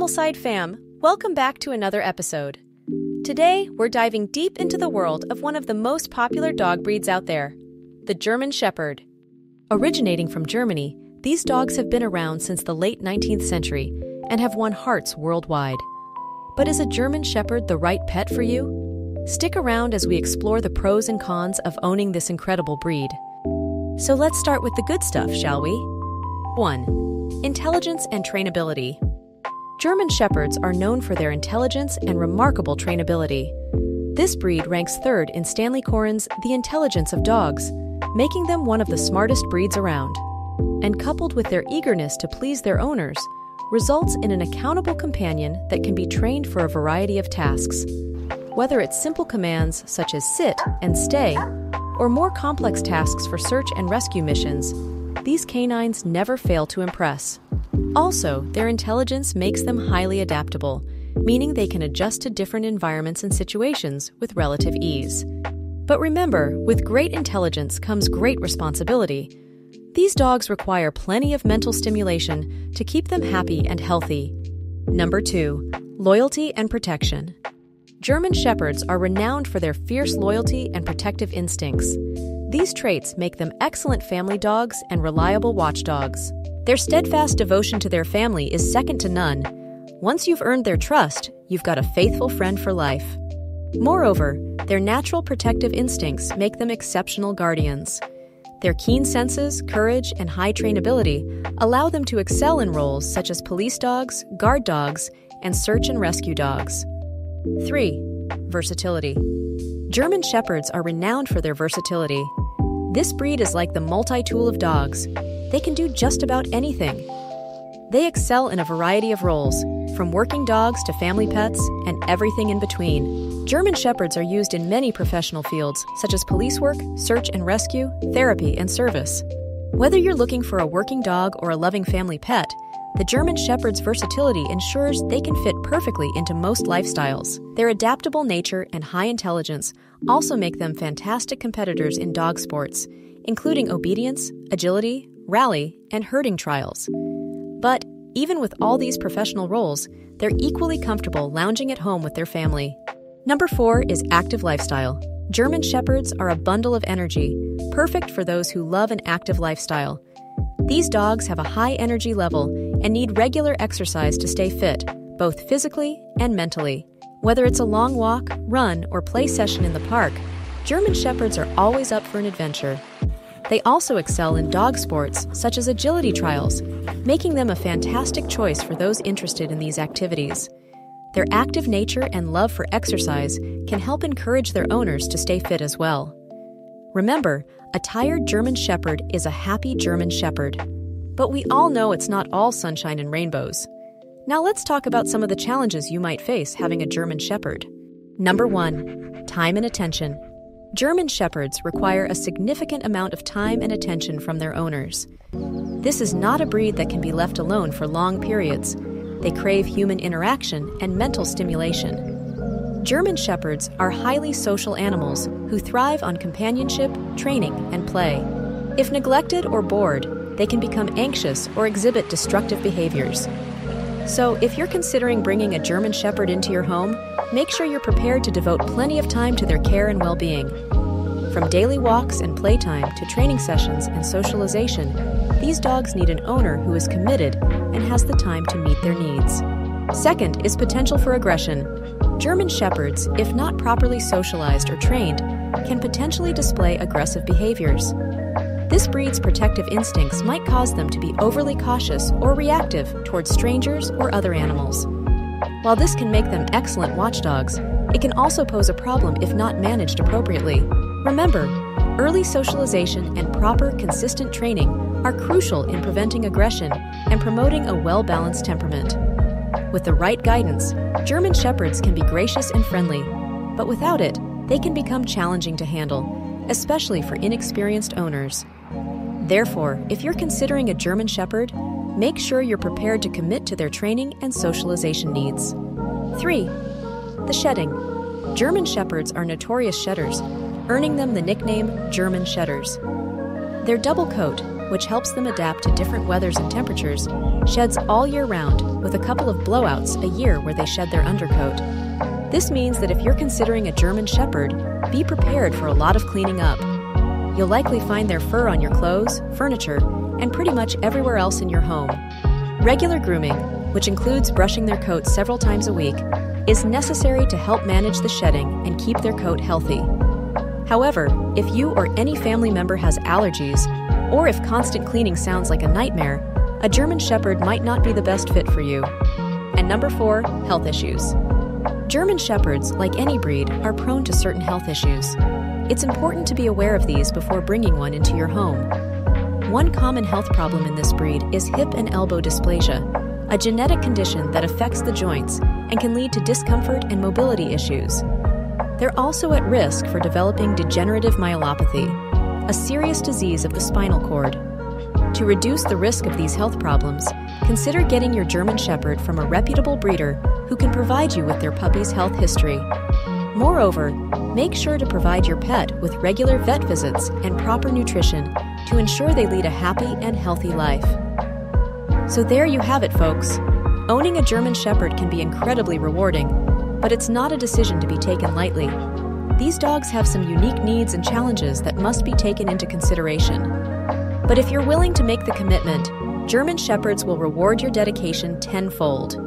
Animal Side fam, welcome back to another episode. Today, we're diving deep into the world of one of the most popular dog breeds out there, the German Shepherd. Originating from Germany, these dogs have been around since the late 19th century and have won hearts worldwide. But is a German Shepherd the right pet for you? Stick around as we explore the pros and cons of owning this incredible breed. So let's start with the good stuff, shall we? 1. Intelligence and trainability. German Shepherds are known for their intelligence and remarkable trainability. This breed ranks third in Stanley Coren's The Intelligence of Dogs, making them one of the smartest breeds around. And coupled with their eagerness to please their owners, results in an accountable companion that can be trained for a variety of tasks. Whether it's simple commands such as sit and stay, or more complex tasks for search and rescue missions, these canines never fail to impress. Also, their intelligence makes them highly adaptable, meaning they can adjust to different environments and situations with relative ease. But remember, with great intelligence comes great responsibility. These dogs require plenty of mental stimulation to keep them happy and healthy. Number 2, loyalty and protection. German Shepherds are renowned for their fierce loyalty and protective instincts. These traits make them excellent family dogs and reliable watchdogs. Their steadfast devotion to their family is second to none. Once you've earned their trust, you've got a faithful friend for life. Moreover, their natural protective instincts make them exceptional guardians. Their keen senses, courage, and high trainability allow them to excel in roles such as police dogs, guard dogs, and search and rescue dogs. 3. Versatility. German Shepherds are renowned for their versatility. This breed is like the multi-tool of dogs. They can do just about anything. They excel in a variety of roles, from working dogs to family pets and everything in between. German Shepherds are used in many professional fields, such as police work, search and rescue, therapy, and service. Whether you're looking for a working dog or a loving family pet, the German Shepherd's versatility ensures they can fit perfectly into most lifestyles. Their adaptable nature and high intelligence also make them fantastic competitors in dog sports, including obedience, agility, rally, and herding trials. But even with all these professional roles, they're equally comfortable lounging at home with their family. Number 4 is active lifestyle. German Shepherds are a bundle of energy, perfect for those who love an active lifestyle. These dogs have a high energy level and need regular exercise to stay fit, both physically and mentally. Whether it's a long walk, run, or play session in the park, German Shepherds are always up for an adventure. They also excel in dog sports such as agility trials, making them a fantastic choice for those interested in these activities. Their active nature and love for exercise can help encourage their owners to stay fit as well. Remember, a tired German Shepherd is a happy German Shepherd. But we all know it's not all sunshine and rainbows. Now let's talk about some of the challenges you might face having a German Shepherd. Number 1, time and attention. German Shepherds require a significant amount of time and attention from their owners. This is not a breed that can be left alone for long periods. They crave human interaction and mental stimulation. German Shepherds are highly social animals who thrive on companionship, training, and play. If neglected or bored, they can become anxious or exhibit destructive behaviors. So, if you're considering bringing a German Shepherd into your home, make sure you're prepared to devote plenty of time to their care and well-being. From daily walks and playtime to training sessions and socialization, these dogs need an owner who is committed and has the time to meet their needs. Second is potential for aggression. German Shepherds, if not properly socialized or trained, can potentially display aggressive behaviors. This breed's protective instincts might cause them to be overly cautious or reactive towards strangers or other animals. While this can make them excellent watchdogs, it can also pose a problem if not managed appropriately. Remember, early socialization and proper, consistent training are crucial in preventing aggression and promoting a well-balanced temperament. With the right guidance, German Shepherds can be gracious and friendly, but without it, they can become challenging to handle, especially for inexperienced owners. Therefore, if you're considering a German Shepherd, make sure you're prepared to commit to their training and socialization needs. 3. The shedding. German Shepherds are notorious shedders, earning them the nickname German Shedders. Their double coat, which helps them adapt to different weathers and temperatures, sheds all year round, with a couple of blowouts a year where they shed their undercoat. This means that if you're considering a German Shepherd, be prepared for a lot of cleaning up. You'll likely find their fur on your clothes, furniture, and pretty much everywhere else in your home. Regular grooming, which includes brushing their coat several times a week, is necessary to help manage the shedding and keep their coat healthy. However, if you or any family member has allergies, or if constant cleaning sounds like a nightmare, a German Shepherd might not be the best fit for you. And number 4, health issues. German Shepherds, like any breed, are prone to certain health issues. It's important to be aware of these before bringing one into your home. One common health problem in this breed is hip and elbow dysplasia, a genetic condition that affects the joints and can lead to discomfort and mobility issues. They're also at risk for developing degenerative myelopathy, a serious disease of the spinal cord. To reduce the risk of these health problems, consider getting your German Shepherd from a reputable breeder who can provide you with their puppy's health history. Moreover, make sure to provide your pet with regular vet visits and proper nutrition to ensure they lead a happy and healthy life. So there you have it, folks. Owning a German Shepherd can be incredibly rewarding, but it's not a decision to be taken lightly. These dogs have some unique needs and challenges that must be taken into consideration. But if you're willing to make the commitment, German Shepherds will reward your dedication tenfold.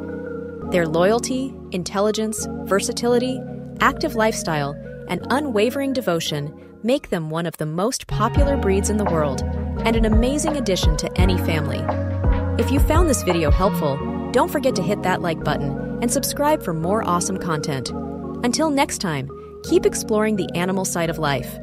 Their loyalty, intelligence, versatility, active lifestyle, and unwavering devotion make them one of the most popular breeds in the world and an amazing addition to any family. If you found this video helpful, don't forget to hit that like button and subscribe for more awesome content. Until next time, keep exploring the animal side of life.